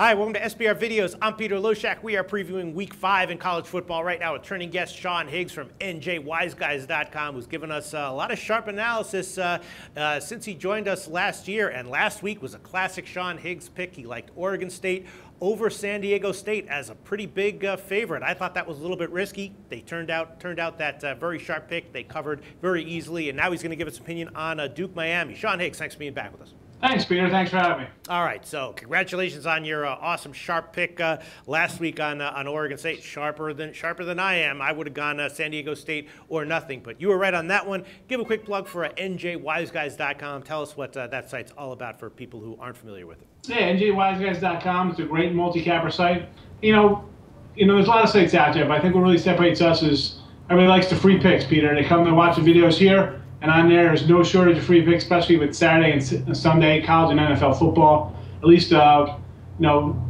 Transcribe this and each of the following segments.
Hi, welcome to SBR Videos. I'm Peter Loshak. We are previewing Week 5 in college football right now with turning guest Sean Higgs from NJWiseGuys.com, who's given us a lot of sharp analysis since he joined us last year. And last week was a classic Sean Higgs pick. He liked Oregon State over San Diego State as a pretty big favorite. I thought that was a little bit risky. They turned out that very sharp pick. They covered very easily, and now he's going to give us an opinion on Duke Miami. Sean Higgs, thanks for being back with us. Thanks, Peter. Thanks for having me. All right, so congratulations on your awesome sharp pick last week on Oregon State. Sharper than I am. I would have gone San Diego State or nothing, but you were right on that one. Give a quick plug for NJWiseGuys.com. Tell us what that site's all about for people who aren't familiar with it. Yeah, NJWiseGuys.com is a great multi-capper site. You know, there's a lot of sites out there, but I think what really separates us is everybody likes the free picks, Peter. They come and watch the videos here. And on there, there's no shortage of free picks, especially with Saturday and Sunday college and NFL football. At least,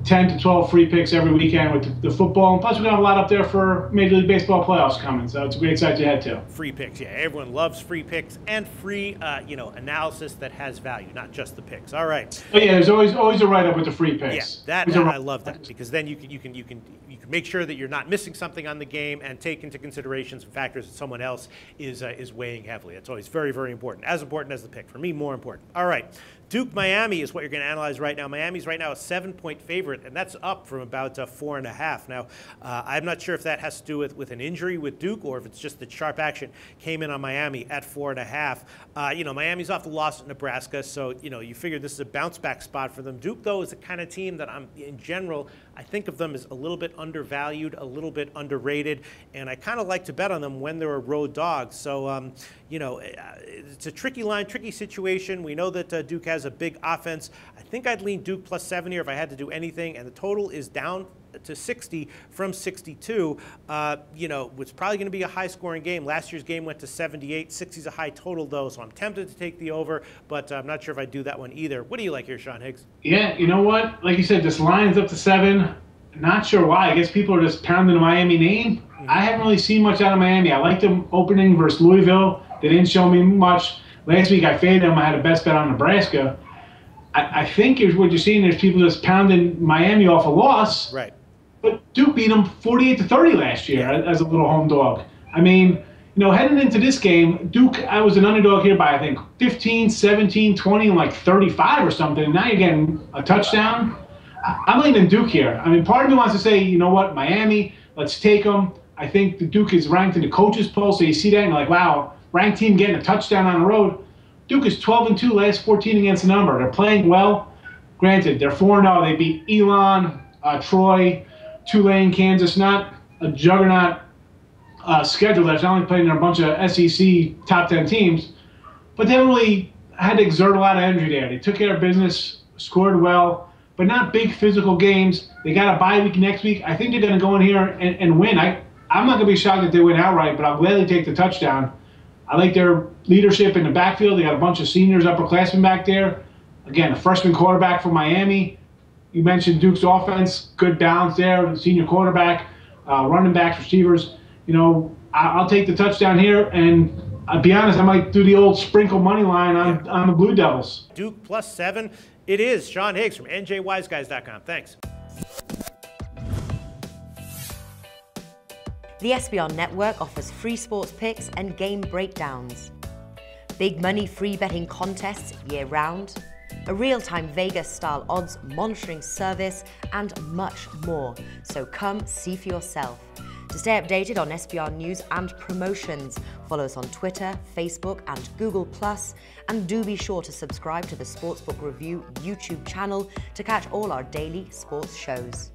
10 to 12 free picks every weekend with the football. And plus, we've got a lot up there for Major League Baseball playoffs coming, so it's a great site to head to. Free picks, yeah. Everyone loves free picks and free, analysis that has value, not just the picks. All right. But yeah, there's always a write-up with the free picks. Yeah, that I love that because then you can make sure that you're not missing something on the game and take into consideration some factors that someone else is weighing heavily. That's always very, very important as the pick. For me, more important. All right. Duke Miami is what you're going to analyze right now. Miami's right now a 7-point favorite, and that's up from about 4.5. Now, I'm not sure if that has to do with an injury with Duke or if it's just that sharp action came in on Miami at 4.5. Miami's off the loss at Nebraska, so, you figure this is a bounce-back spot for them. Duke, though, is the kind of team that I think of them as a little bit undervalued, a little bit underrated, and I kind of like to bet on them when they're a road dog. So, it's a tricky line, tricky situation. We know that Duke has a big offense. I think I'd lean Duke +7 here if I had to do anything, and the total is down to 60 from 62. It's probably going to be a high-scoring game. Last year's game went to 78. 60's a high total, though, so I'm tempted to take the over, but I'm not sure if I'd do that one either. What do you like here, Sean Higgs? Yeah, you know what? Like you said, this line's up to 7. Not sure why. I guess people are just pounding the Miami name. I haven't really seen much out of Miami. I liked them opening versus Louisville. They didn't show me much. Last week I faded them. I had a best bet on Nebraska. I think what you're seeing is people just pounding Miami off a loss. Right. But Duke beat them 48-30 last year as a little home dog. I mean, heading into this game, Duke, I was an underdog here by, I think, 15, 17, 20, and like 35 or something. And now you're getting a touchdown. I'm leaning Duke here. I mean, part of me wants to say, you know what, Miami, let's take them. I think the Duke is ranked in the coaches' poll, so you see that and you're like, wow, ranked team getting a touchdown on the road. Duke is 12-2 last 14 against the number. They're playing well. Granted, they're 4-0. They beat Elon, Troy, Tulane, Kansas. Not a juggernaut schedule. They're only playing a bunch of SEC top 10 teams. But they haven't really had to exert a lot of energy there. They took care of business, scored well, but not big physical games. They got a bye week next week. I think they're going to go in here and win. I'm not going to be shocked if they win outright, but I'll gladly take the touchdown. I like their leadership in the backfield. They got a bunch of seniors, upperclassmen back there. Again, a freshman quarterback for Miami. You mentioned Duke's offense, good balance there. Senior quarterback, running backs, receivers. I'll take the touchdown here, and I'll be honest, I might do the old sprinkle money line on the Blue Devils. Duke +7. It is Sean Higgs from NJWiseGuys.com. Thanks. The SBR Network offers free sports picks and game breakdowns, big money free betting contests year-round, a real-time Vegas-style odds monitoring service, and much more. So come see for yourself. To stay updated on SBR news and promotions, follow us on Twitter, Facebook, and Google+, and do be sure to subscribe to the Sportsbook Review YouTube channel to catch all our daily sports shows.